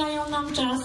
zabijają nam czas.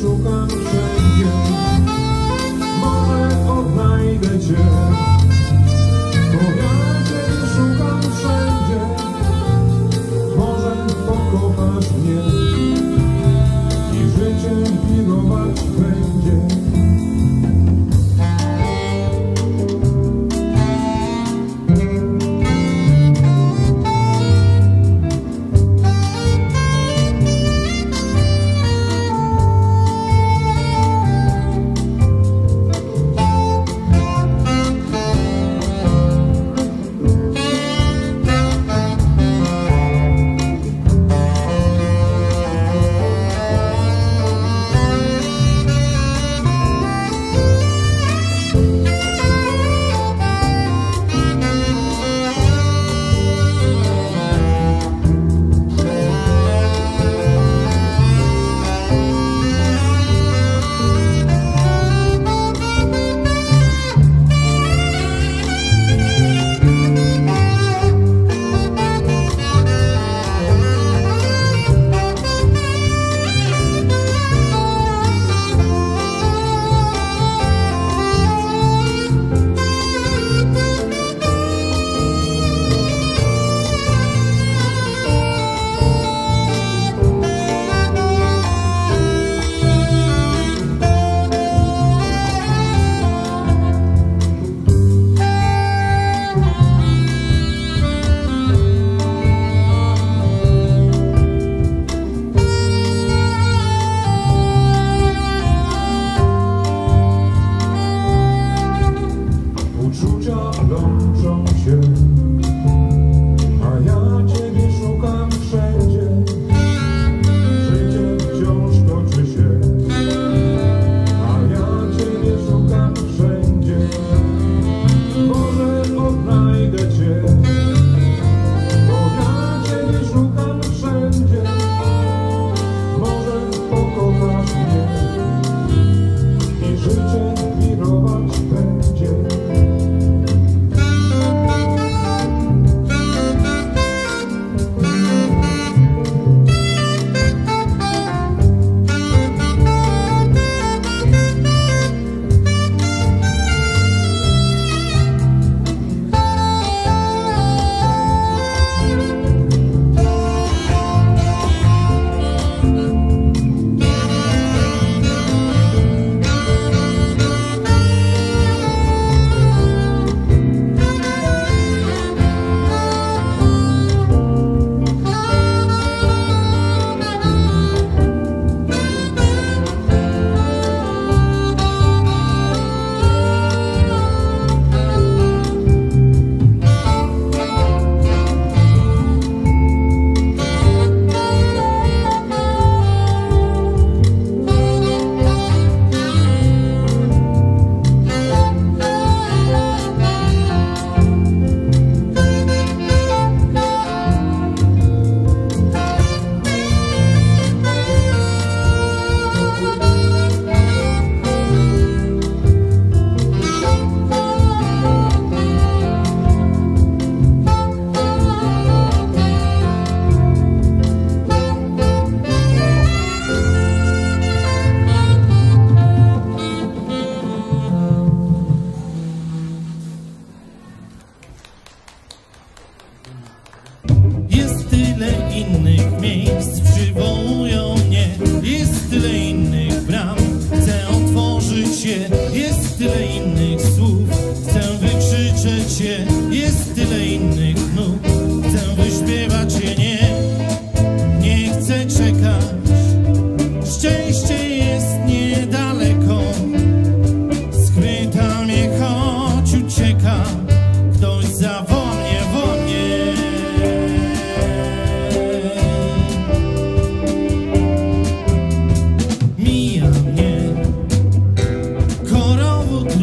Szukam wszędzie, może odnajdę Cię. Bo ja Cię szukam wszędzie, może pokochasz mnie i życie miłować będzie.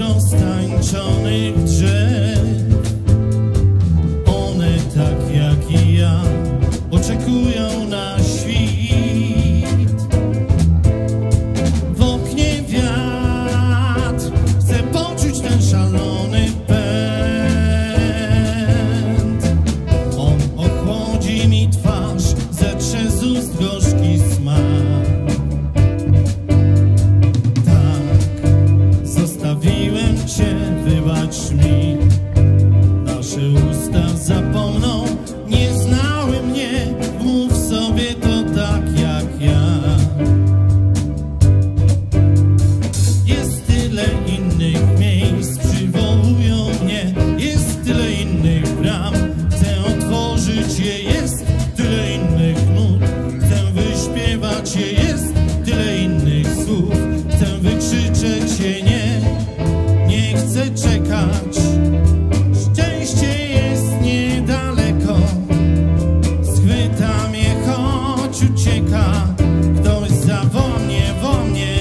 Roztańczonych drzew oczekują na świt. W oknie wiatr chce poczuć ten szalony pęd. On ochłodzi mi twarz, zetrze z ust gorzki smak. Tak, zostawiłem cię, wybacz mi. Nasze usta zapomną, nie znały mnie, mów sobie to tak jak ja. Jest tyle innych miejsc, przywołują mnie, jest tyle innych bram, chcę otworzyć je, jest tyle innych nut, chcę wyśpiewać je, jest tyle innych słów, chcę wykrzyczeć je, nie, nie chcę czekać. Ktoś zapomnie o mnie.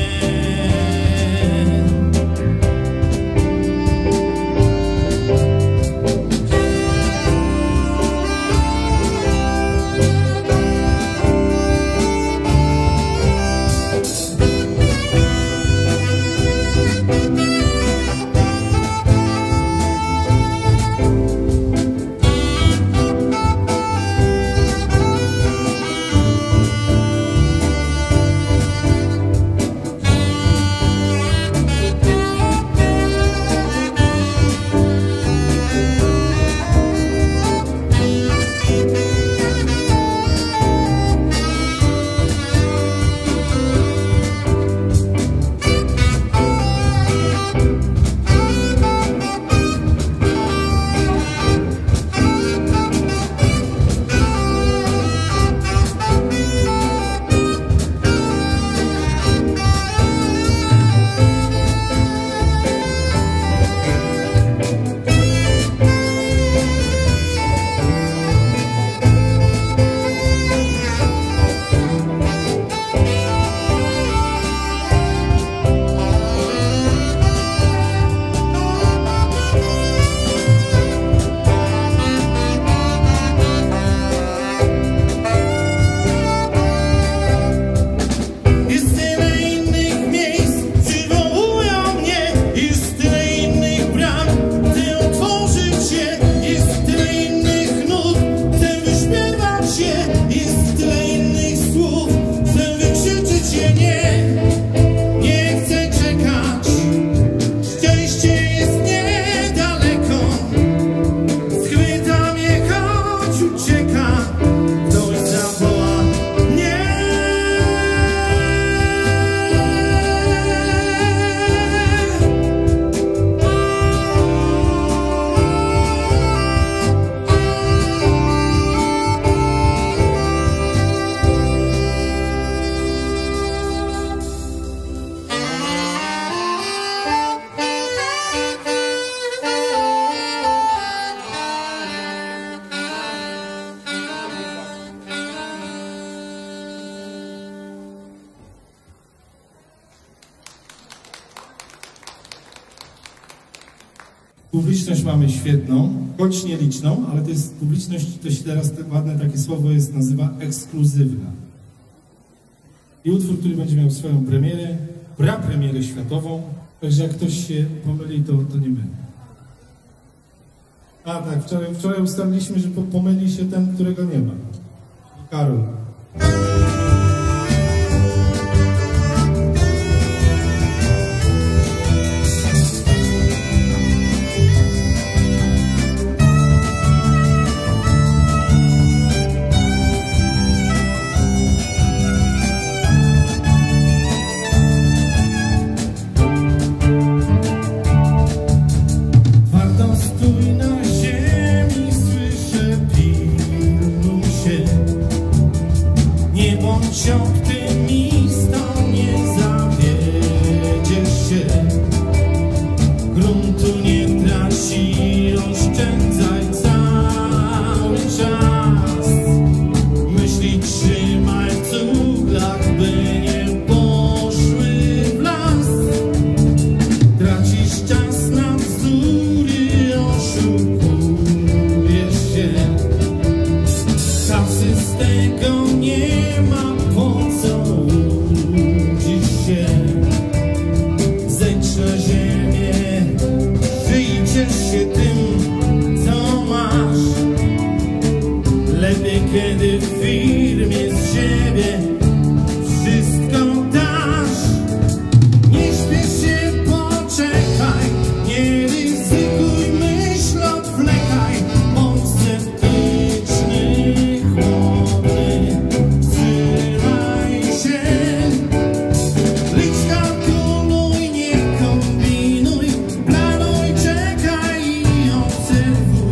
Publiczność mamy świetną, choć nieliczną, ale to jest publiczność, to się teraz ładne takie słowo jest, nazywa ekskluzywna. I utwór, który będzie miał swoją premierę, prapremierę światową, także jak ktoś się pomyli, to nie my. A tak, wczoraj ustaliliśmy, że pomyli się ten, którego nie ma. Karol. Bądź optymistą, nie zawiedziesz się. Gruntu nie traci, oszczędzaj cały czas. Myśli trzymaj w cuglach, by nie poszły w las. Tracisz czas na bzdury, oszukujesz się. Sam system lepiej, kiedy w firmie z siebie wszystko dasz. Nie śpiesz się, poczekaj, nie ryzykuj, myśl odwlekaj. Bądź sceptyczny, chłodny, wstrzymaj się. Licz, kalkuluj, nie kombinuj, planuj, czekaj i obserwuj.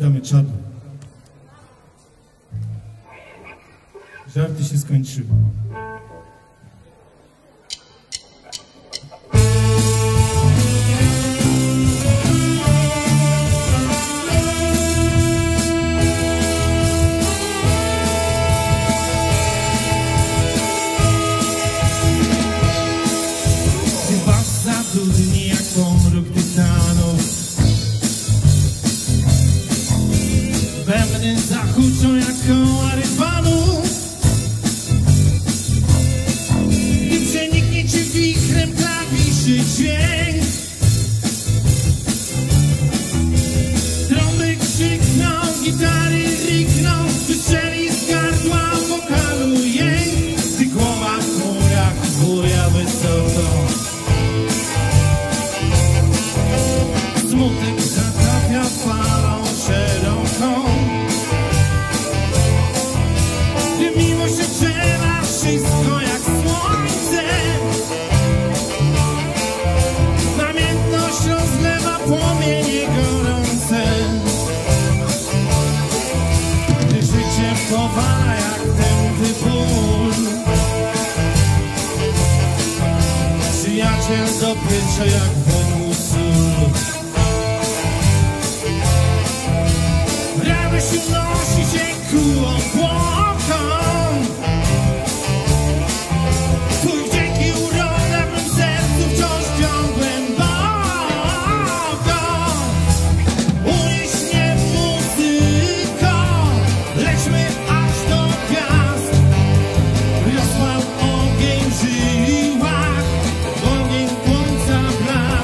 rozdamy czadu. Żarty się skończyły. Zachuczą jak kołary panu i przeniknie cię wichrem klawiszy dźwięk. Trąby krzykną, gitary rykną, wystrzeli z gardła wokalu jęk. Ty głowa w murach, buja wysoko, smutek zatapia falą szeroką. Wszystko jak słońce, pamiętność rozlewa płomienie gorące. Gdy życie powala jak tędy ból, przyjaciel dopiecze jak woń sól. Radość unosi się ku obłokom. Ogień żyła, ogień płonca blask.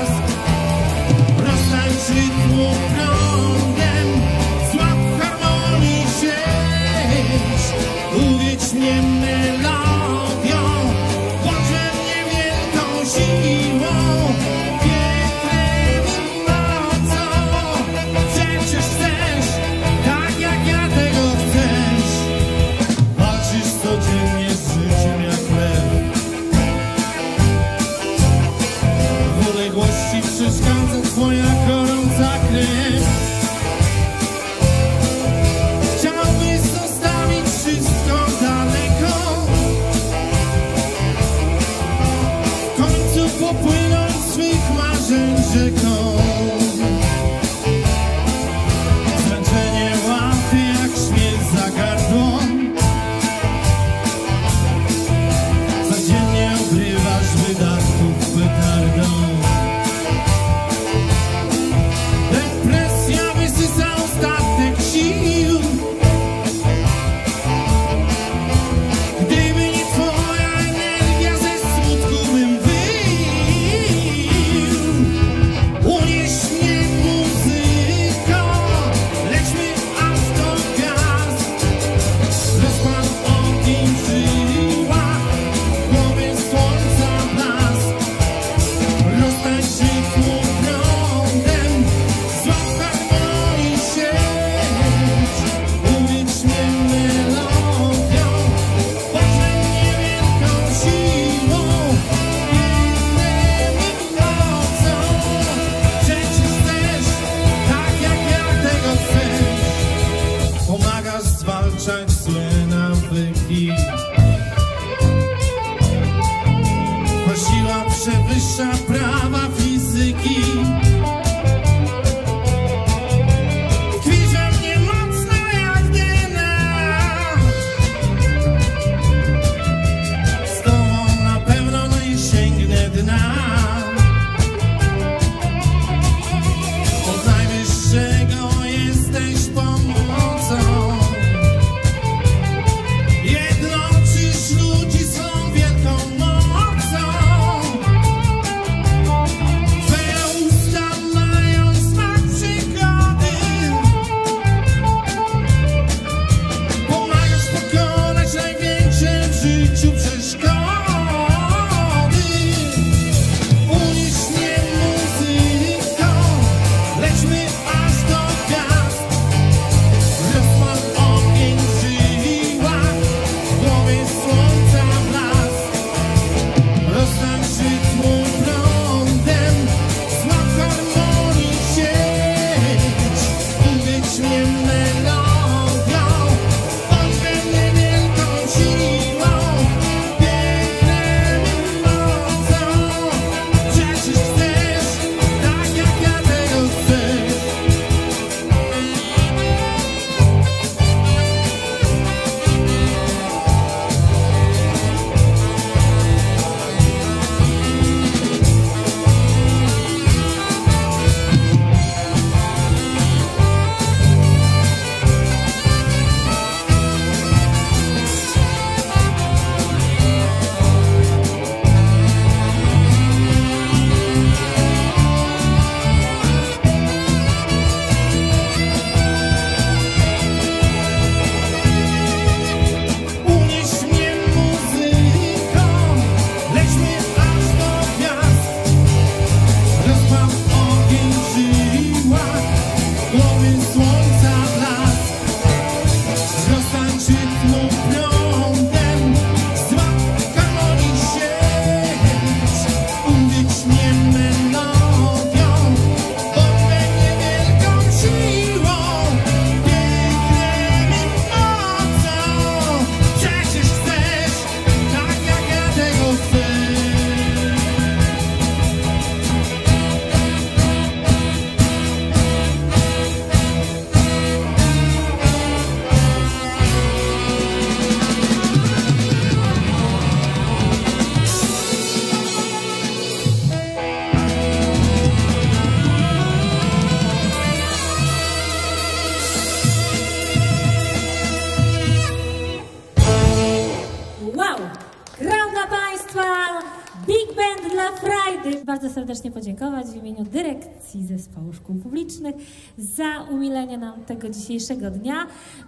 frajdy. Bardzo serdecznie podziękować w imieniu dyrekcji Zespołu Szkół Publicznych za umilenie nam tego dzisiejszego dnia.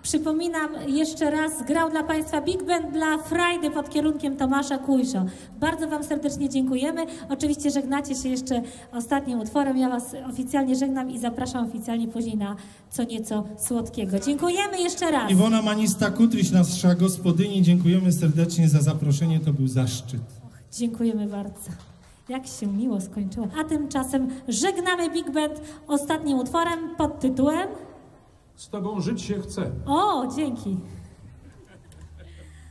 Przypominam jeszcze raz, grał dla Państwa Big Band dla frajdy pod kierunkiem Tomasza Kłujszo. Bardzo Wam serdecznie dziękujemy. Oczywiście żegnacie się jeszcze ostatnim utworem. Ja Was oficjalnie żegnam i zapraszam oficjalnie później na co nieco słodkiego. Dziękujemy jeszcze raz. Iwona Manista-Kutryś, nasza gospodyni. Dziękujemy serdecznie za zaproszenie. To był zaszczyt. Dziękujemy bardzo. Jak się miło skończyło. A tymczasem żegnamy Big Band ostatnim utworem pod tytułem Z Tobą żyć się chce. O, dzięki.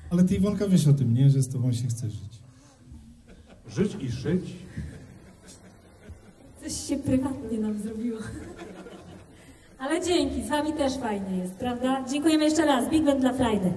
Ale Ty, Iwonka, wiesz o tym, nie? Że z Tobą się chce żyć. Żyć i żyć. Coś się prywatnie nam zrobiło. Ale dzięki, z Wami też fajnie jest, prawda? Dziękujemy jeszcze raz. Big Band dla frajdy.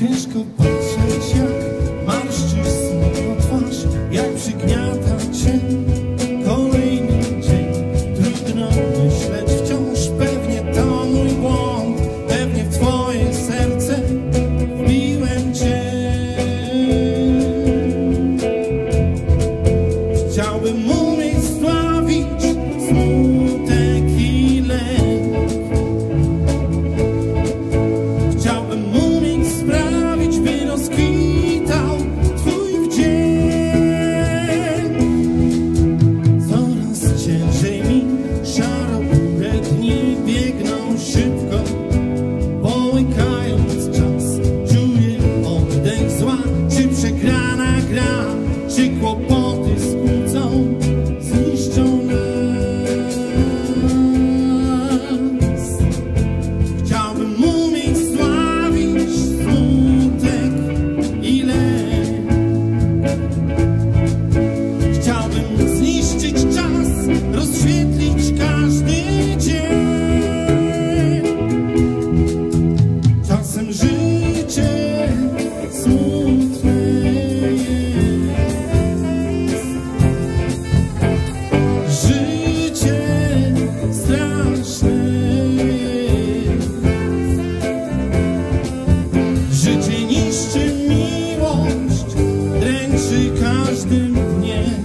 Ciężko patrzeć, jak marszczysz smutną twarz, jak przygniata cię kolejny dzień. Trudno myśleć wciąż, pewnie to mój błąd, pewnie w twoje serce wbiłem cię. Chciałbym umieć sławić smutek i lęk. Chciałbym umieć sprawić, czy kłopoty skłócą, zniszczą nas. Chciałbym umieć sławić smutek i lęk. Chciałbym zniszczyć czas, rozświetlić każdy dzień. Czasem życie smutne jest. Życie niszczy miłość, dręczy każdym dniem.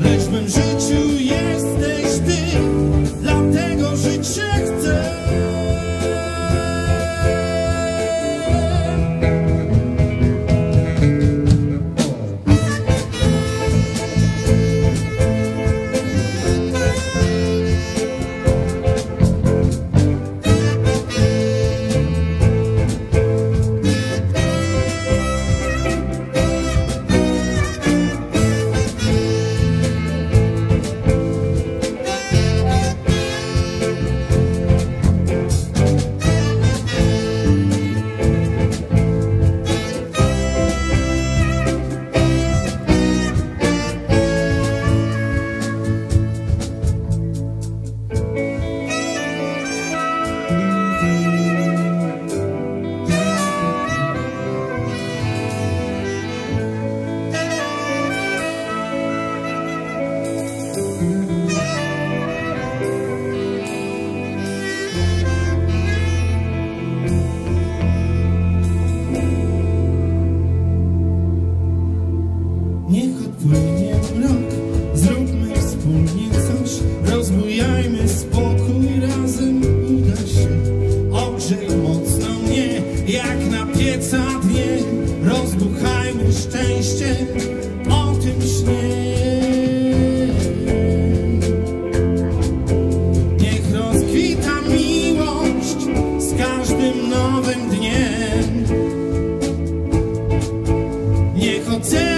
Lecz w mym życiu jesteś ty, dlatego żyć się chcę. Niech odpłynie mrok, zróbmy wspólnie coś, rozbujajmy spokój, razem uda się. Ogrzej mocno mnie, jak na pieca dnie, rozbuchajmy szczęście, o tym śnię. Niech rozkwita mnie Chcę